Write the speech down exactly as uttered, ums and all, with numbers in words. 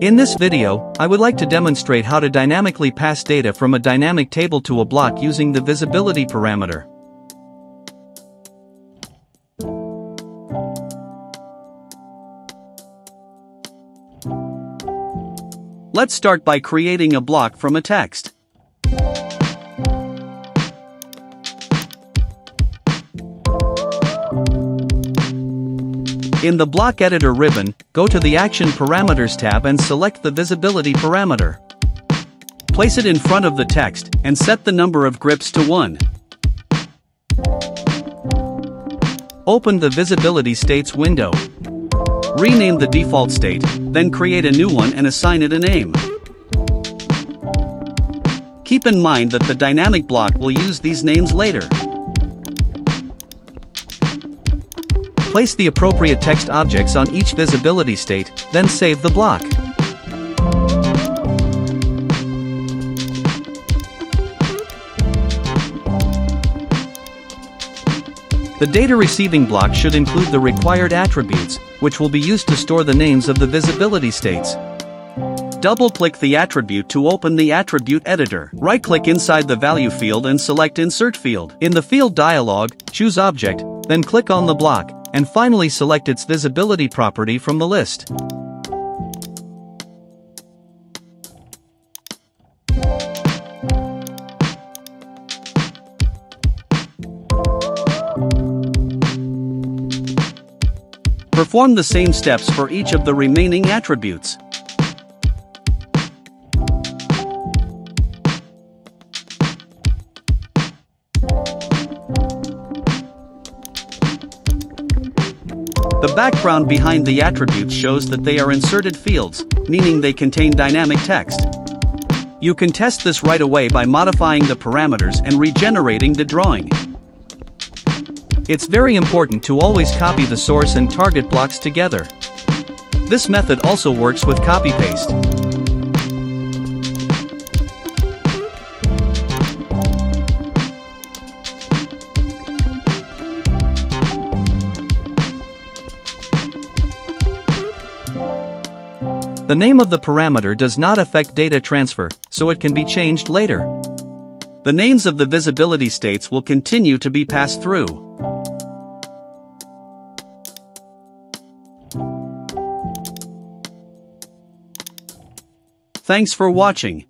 In this video, I would like to demonstrate how to dynamically pass data from a dynamic table to a block using the visibility parameter. Let's start by creating a block from a text. In the Block Editor ribbon, go to the Action Parameters tab and select the Visibility parameter. Place it in front of the text and set the number of grips to one. Open the Visibility States window. Rename the default state, then create a new one and assign it a name. Keep in mind that the dynamic block will use these names later. Place the appropriate text objects on each visibility state, then save the block. The data receiving block should include the required attributes, which will be used to store the names of the visibility states. Double-click the attribute to open the attribute editor. Right-click inside the value field and select Insert Field. In the field dialog, choose Object, then click on the block, and finally select its visibility property from the list. Perform the same steps for each of the remaining attributes. The background behind the attributes shows that they are inserted fields, meaning they contain dynamic text. You can test this right away by modifying the parameters and regenerating the drawing. It's very important to always copy the source and target blocks together. This method also works with copy-paste. The name of the parameter does not affect data transfer, so it can be changed later. The names of the visibility states will continue to be passed through. Thanks for watching.